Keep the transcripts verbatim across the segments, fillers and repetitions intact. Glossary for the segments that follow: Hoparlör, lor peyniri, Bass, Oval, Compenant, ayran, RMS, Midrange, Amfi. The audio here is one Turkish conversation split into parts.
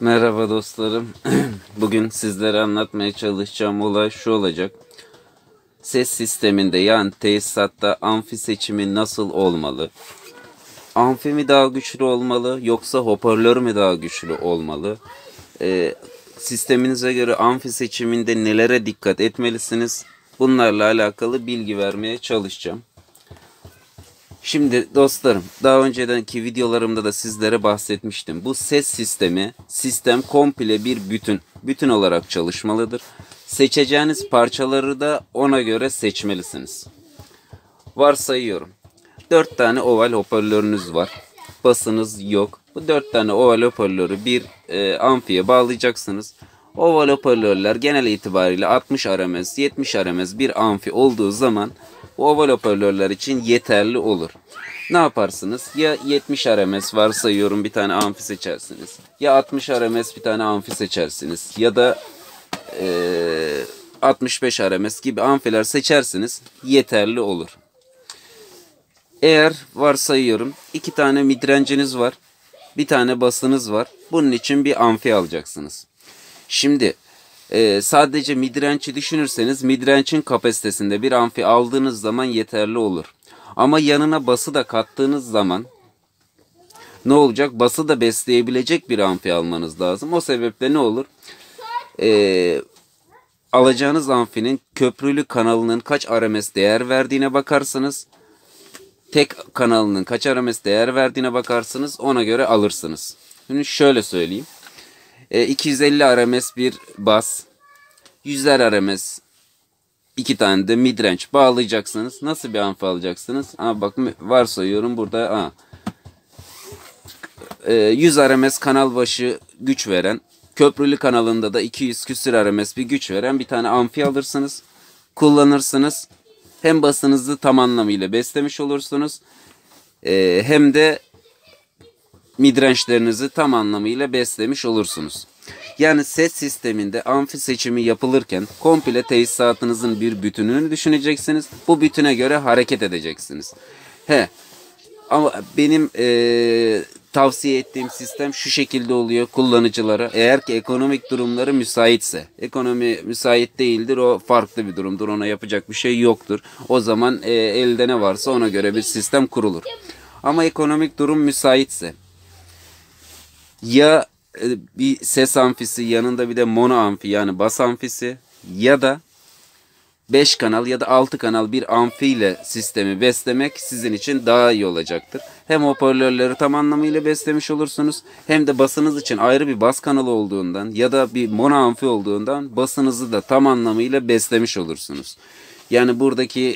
Merhaba dostlarım. Bugün sizlere anlatmaya çalışacağım olay şu olacak. Ses sisteminde, yani tesisatta amfi seçimi nasıl olmalı? Amfi mi daha güçlü olmalı yoksa hoparlör mü daha güçlü olmalı? Ee, sisteminize göre amfi seçiminde nelere dikkat etmelisiniz? Bunlarla alakalı bilgi vermeye çalışacağım. Şimdi dostlarım, daha önceki videolarımda da sizlere bahsetmiştim. Bu ses sistemi, sistem komple bir bütün. Bütün olarak çalışmalıdır. Seçeceğiniz parçaları da ona göre seçmelisiniz. Varsayıyorum. dört tane oval hoparlörünüz var. Basınız yok. Bu dört tane oval hoparlörü bir e, amfiye bağlayacaksınız. Oval hoparlörler genel itibariyle altmış R M S, yetmiş R M S bir amfi olduğu zaman bu oval hoparlörler için yeterli olur. Ne yaparsınız? Ya yetmiş R M S varsayıyorum bir tane amfi seçersiniz. Ya altmış R M S bir tane amfi seçersiniz. Ya da e, altmış beş R M S gibi amfiler seçersiniz. Yeterli olur. Eğer varsayıyorum iki tane midrange'iniz var. Bir tane basınız var. Bunun için bir amfi alacaksınız. Şimdi e, sadece midrange'i düşünürseniz midrange'in kapasitesinde bir amfi aldığınız zaman yeterli olur. Ama yanına bası da kattığınız zaman ne olacak? Bası da besleyebilecek bir amfi almanız lazım. O sebeple ne olur? E, alacağınız amfinin köprülü kanalının kaç R M S değer verdiğine bakarsınız. Tek kanalının kaç R M S değer verdiğine bakarsınız. Ona göre alırsınız. Şimdi şöyle söyleyeyim. iki yüz elli R M S bir bas, yüz R M S iki tane de midrange bağlayacaksınız. Nasıl bir amfi alacaksınız? Aa, bak varsayıyorum burada aa. yüz R M S kanal başı güç veren, köprülü kanalında da iki yüz küsür R M S bir güç veren bir tane amfi alırsınız. Kullanırsınız. Hem basınızı tam anlamıyla beslemiş olursunuz. Ee, hem de midrange'lerinizi tam anlamıyla beslemiş olursunuz. Yani ses sisteminde amfi seçimi yapılırken komple tesisatınızın bir bütününü düşüneceksiniz. Bu bütüne göre hareket edeceksiniz. He. Ama benim ee, tavsiye ettiğim sistem şu şekilde oluyor kullanıcılara. Eğer ki ekonomik durumları müsaitse. Ekonomi müsait değildir, o farklı bir durumdur. Ona yapacak bir şey yoktur. O zaman ee, elde ne varsa ona göre bir sistem kurulur. Ama ekonomik durum müsaitse, ya bir ses amfisi, yanında bir de mono amfi, yani bas amfisi, ya da beş kanal ya da altı kanal bir amfi ile sistemi beslemek sizin için daha iyi olacaktır. Hem hoparlörleri tam anlamıyla beslemiş olursunuz, hem de basınız için ayrı bir bas kanalı olduğundan ya da bir mono amfi olduğundan basınızı da tam anlamıyla beslemiş olursunuz. Yani buradaki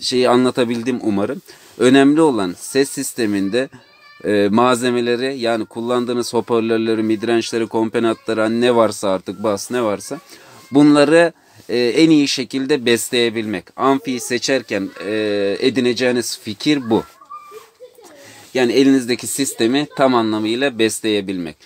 şeyi anlatabildim umarım. Önemli olan ses sisteminde E, malzemeleri, yani kullandığınız hoparlörleri, midrange'leri, kompenatları, ne varsa artık, bas ne varsa, bunları e, en iyi şekilde besleyebilmek. Amfiyi seçerken e, edineceğiniz fikir bu. Yani elinizdeki sistemi tam anlamıyla besleyebilmek.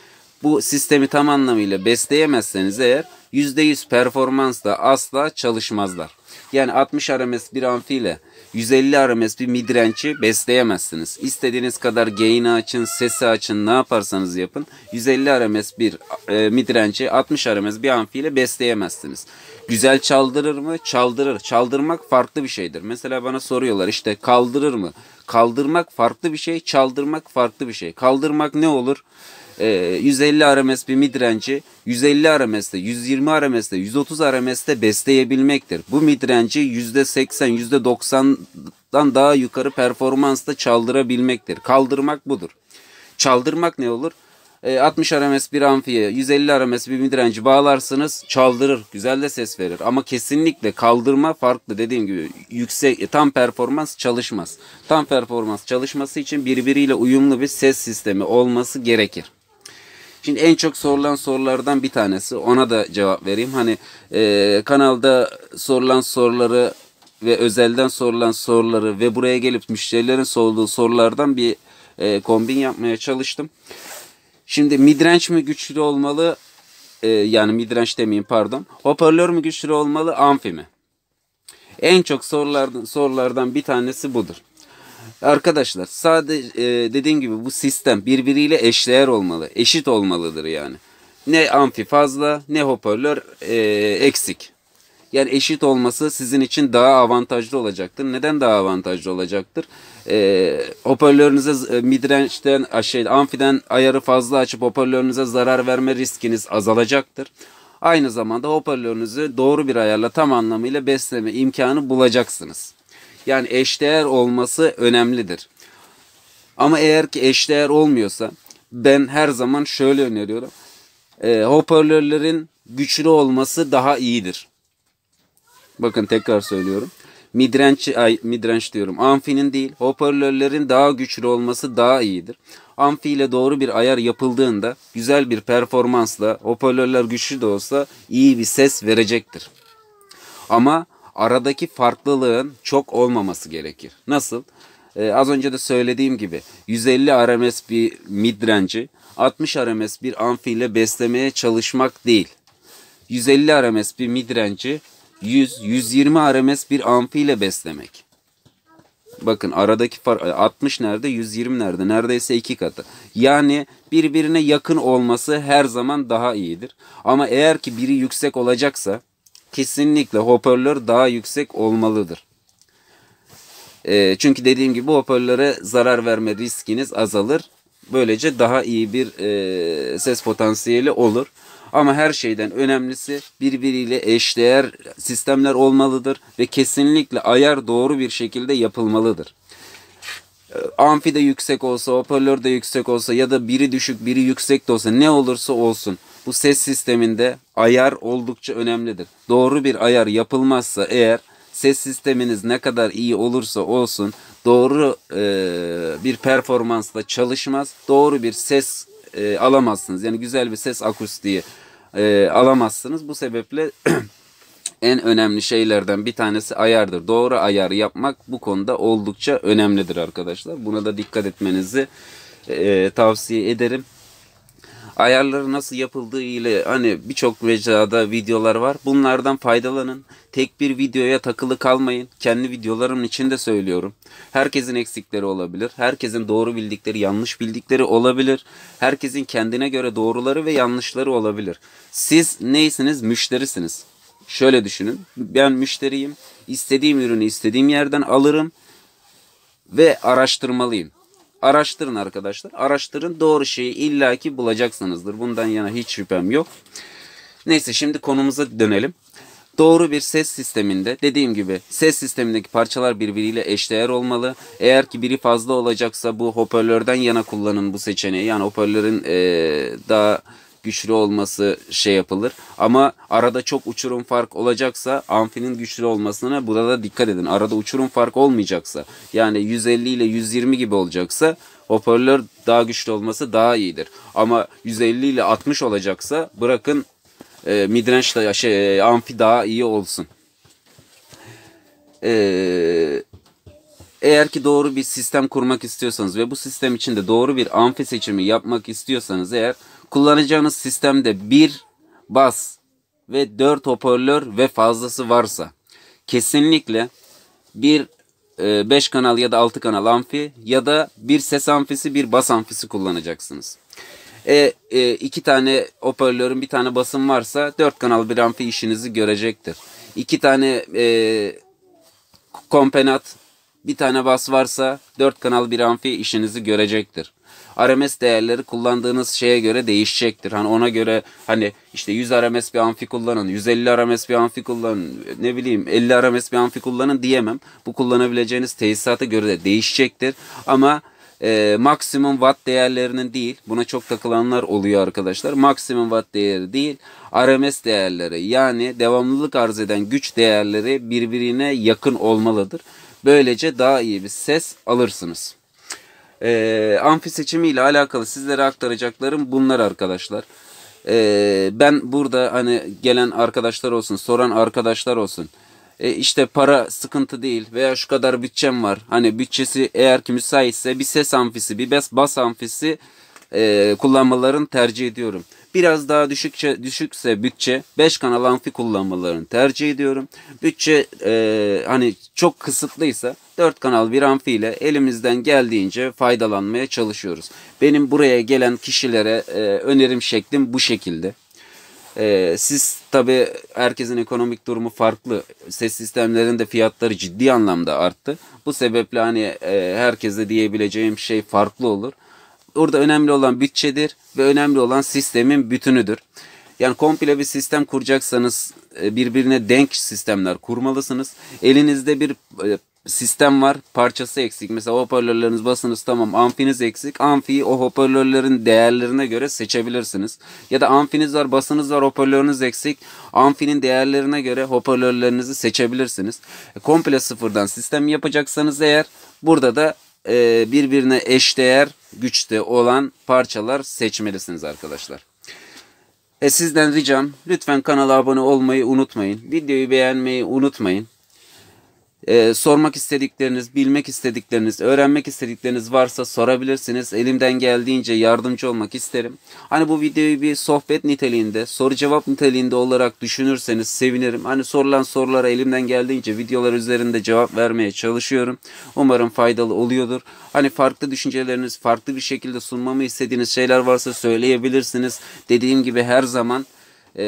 Bu sistemi tam anlamıyla besleyemezseniz eğer yüzde yüz performansla asla çalışmazlar. Yani altmış R M S bir amfi ile yüz elli R M S bir midrange'i besleyemezsiniz. İstediğiniz kadar gain'i açın, sesi açın, ne yaparsanız yapın, yüz elli R M S bir e, midrange'i altmış R M S bir amfi ile besleyemezsiniz. Güzel çaldırır mı? Çaldırır. Çaldırmak farklı bir şeydir. Mesela bana soruyorlar işte kaldırır mı? Kaldırmak farklı bir şey, çaldırmak farklı bir şey. Kaldırmak ne olur? E, yüz elli R M S bir midrange'i yüz elli R M S'te, yüz yirmi R M S'te, yüz otuz R M S'te besleyebilmektir. Bu midrange'i yüzde seksen, yüzde doksan'dan daha yukarı performansla çaldırabilmektir. Kaldırmak budur. Çaldırmak ne olur? E, altmış R M S bir amfiye yüz elli R M S bir midrange bağlarsınız, çaldırır. Güzel de ses verir. Ama kesinlikle kaldırma farklı. Dediğim gibi yüksek, tam performans çalışmaz. Tam performans çalışması için birbiriyle uyumlu bir ses sistemi olması gerekir. Şimdi en çok sorulan sorulardan bir tanesi, ona da cevap vereyim. Hani e, kanalda sorulan soruları ve özelden sorulan soruları ve buraya gelip müşterilerin sorduğu sorulardan bir e, kombin yapmaya çalıştım. Şimdi midrange mi güçlü olmalı? E, yani midrange demeyeyim pardon. Hoparlör mü güçlü olmalı? Amfi mi? En çok sorulardan, sorulardan bir tanesi budur. Arkadaşlar sadece e, dediğim gibi bu sistem birbiriyle eşdeğer olmalı. Eşit olmalıdır yani. Ne amfi fazla ne hoparlör e, eksik. Yani eşit olması sizin için daha avantajlı olacaktır. Neden daha avantajlı olacaktır? E, hoparlörünüze midrange'den, şey, amfiden ayarı fazla açıp hoparlörünüze zarar verme riskiniz azalacaktır. Aynı zamanda hoparlörünüzü doğru bir ayarla tam anlamıyla besleme imkanı bulacaksınız. Yani eşdeğer olması önemlidir. Ama eğer ki eşdeğer olmuyorsa ben her zaman şöyle öneriyorum. E, hoparlörlerin güçlü olması daha iyidir. Bakın tekrar söylüyorum. Midrange, ay, midrange diyorum. Amfinin değil, hoparlörlerin daha güçlü olması daha iyidir. Amfi ile doğru bir ayar yapıldığında güzel bir performansla hoparlörler güçlü de olsa iyi bir ses verecektir. Ama aradaki farklılığın çok olmaması gerekir. Nasıl? Ee, az önce de söylediğim gibi yüz elli R M S bir midrange'i altmış R M S bir amfi ile beslemeye çalışmak değil. yüz elli R M S bir midrange'i yüz yüz yirmi R M S bir amfi ile beslemek. Bakın aradaki fark altmış nerede, yüz yirmi nerede? Neredeyse iki katı. Yani birbirine yakın olması her zaman daha iyidir. Ama eğer ki biri yüksek olacaksa kesinlikle hoparlör daha yüksek olmalıdır. E, çünkü dediğim gibi hoparlöre zarar verme riskiniz azalır. Böylece daha iyi bir e, ses potansiyeli olur. Ama her şeyden önemlisi birbiriyle eşdeğer sistemler olmalıdır ve kesinlikle ayar doğru bir şekilde yapılmalıdır. Amfi de yüksek olsa, hoparlör de yüksek olsa ya da biri düşük biri yüksek de olsa ne olursa olsun bu ses sisteminde ayar oldukça önemlidir. Doğru bir ayar yapılmazsa eğer ses sisteminiz ne kadar iyi olursa olsun doğru e, bir performansla çalışmaz, doğru bir ses e, alamazsınız. Yani güzel bir ses akustiği e, alamazsınız. Bu sebeple en önemli şeylerden bir tanesi ayardır. Doğru ayar yapmak bu konuda oldukça önemlidir arkadaşlar. Buna da dikkat etmenizi e, tavsiye ederim. Ayarları nasıl yapıldığı ile hani birçok mecrada videolar var. Bunlardan faydalanın. Tek bir videoya takılı kalmayın. Kendi videolarımın içinde söylüyorum. Herkesin eksikleri olabilir. Herkesin doğru bildikleri, yanlış bildikleri olabilir. Herkesin kendine göre doğruları ve yanlışları olabilir. Siz neysiniz? Müşterisiniz. Şöyle düşünün. Ben müşteriyim. İstediğim ürünü istediğim yerden alırım ve araştırmalıyım. Araştırın arkadaşlar. Araştırın, doğru şeyi illaki bulacaksınızdır. Bundan yana hiç şüphem yok. Neyse şimdi konumuza dönelim. Doğru bir ses sisteminde dediğim gibi ses sistemindeki parçalar birbiriyle eşdeğer olmalı. Eğer ki biri fazla olacaksa bu hoparlörden yana kullanın bu seçeneği. Yani hoparlörün ee, daha güçlü olması şey yapılır. Ama arada çok uçurum fark olacaksa amfinin güçlü olmasına burada dikkat edin. Arada uçurum fark olmayacaksa yani yüz elli ile yüz yirmi gibi olacaksa hoparlör daha güçlü olması daha iyidir. Ama yüz elli ile altmış olacaksa bırakın e, midrange şey, amfi daha iyi olsun. Eee Eğer ki doğru bir sistem kurmak istiyorsanız ve bu sistem içinde doğru bir amfi seçimi yapmak istiyorsanız eğer kullanacağınız sistemde bir bas ve dört hoparlör ve fazlası varsa kesinlikle bir beş kanal ya da altı kanal amfi ya da bir ses amfisi bir bas amfisi kullanacaksınız. E, e, iki tane hoparlörün bir tane basın varsa dört kanal bir amfi işinizi görecektir. İki tane e, kompenant bir tane bas varsa dört kanal bir amfi işinizi görecektir. R M S değerleri kullandığınız şeye göre değişecektir. Hani ona göre hani işte yüz R M S bir amfi kullanın, yüz elli R M S bir amfi kullanın, ne bileyim elli R M S bir amfi kullanın diyemem. Bu kullanabileceğiniz tesisata göre de değişecektir. Ama e, maksimum watt değerlerinin değil, buna çok takılanlar oluyor arkadaşlar. Maksimum watt değeri değil, R M S değerleri yani devamlılık arz eden güç değerleri birbirine yakın olmalıdır. Böylece daha iyi bir ses alırsınız. Ee, amfi seçimi ile alakalı sizlere aktaracaklarım bunlar arkadaşlar. Ee, ben burada hani gelen arkadaşlar olsun, soran arkadaşlar olsun. Ee, işte para sıkıntı değil veya şu kadar bütçem var. Hani bütçesi eğer ki müsaitse bir ses amfisi, bir bas, bas amfisi e, kullanmalarını tercih ediyorum. Biraz daha düşükçe, düşükse bütçe beş kanal amfi kullanmalarını tercih ediyorum. Bütçe e, hani çok kısıtlıysa dört kanal bir amfi ile elimizden geldiğince faydalanmaya çalışıyoruz. Benim buraya gelen kişilere e, önerim şeklim bu şekilde. E, siz tabi herkesin ekonomik durumu farklı. Ses sistemlerinin de fiyatları ciddi anlamda arttı. Bu sebeple hani e, herkese diyebileceğim şey farklı olur. Orada önemli olan bütçedir ve önemli olan sistemin bütünüdür. Yani komple bir sistem kuracaksanız birbirine denk sistemler kurmalısınız. Elinizde bir sistem var, parçası eksik. Mesela hoparlörleriniz basınız, tamam, amfiniz eksik. Amfiyi o hoparlörlerin değerlerine göre seçebilirsiniz. Ya da amfiniz var, basınız var, hoparlörünüz eksik. Amfinin değerlerine göre hoparlörlerinizi seçebilirsiniz. Komple sıfırdan sistem yapacaksanız eğer, burada da birbirine eşdeğer güçte olan parçalar seçmelisiniz arkadaşlar. E sizden ricam, lütfen kanala abone olmayı unutmayın. Videoyu beğenmeyi unutmayın. E, sormak istedikleriniz, bilmek istedikleriniz, öğrenmek istedikleriniz varsa sorabilirsiniz. Elimden geldiğince yardımcı olmak isterim. Hani bu videoyu bir sohbet niteliğinde, soru cevap niteliğinde olarak düşünürseniz sevinirim. Hani sorulan sorulara elimden geldiğince videolar üzerinde cevap vermeye çalışıyorum. Umarım faydalı oluyordur. Hani farklı düşünceleriniz, farklı bir şekilde sunmamı istediğiniz şeyler varsa söyleyebilirsiniz. Dediğim gibi her zaman Ee,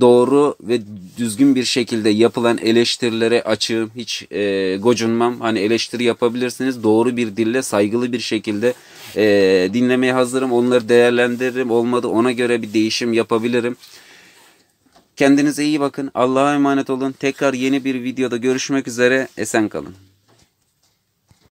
doğru ve düzgün bir şekilde yapılan eleştirilere açığım, hiç e, gocunmam. Hani eleştiri yapabilirsiniz, doğru bir dille, saygılı bir şekilde e, dinlemeye hazırım, onları değerlendiririm, olmadı ona göre bir değişim yapabilirim. Kendinize iyi bakın, Allah'a emanet olun. Tekrar yeni bir videoda görüşmek üzere, esen kalın.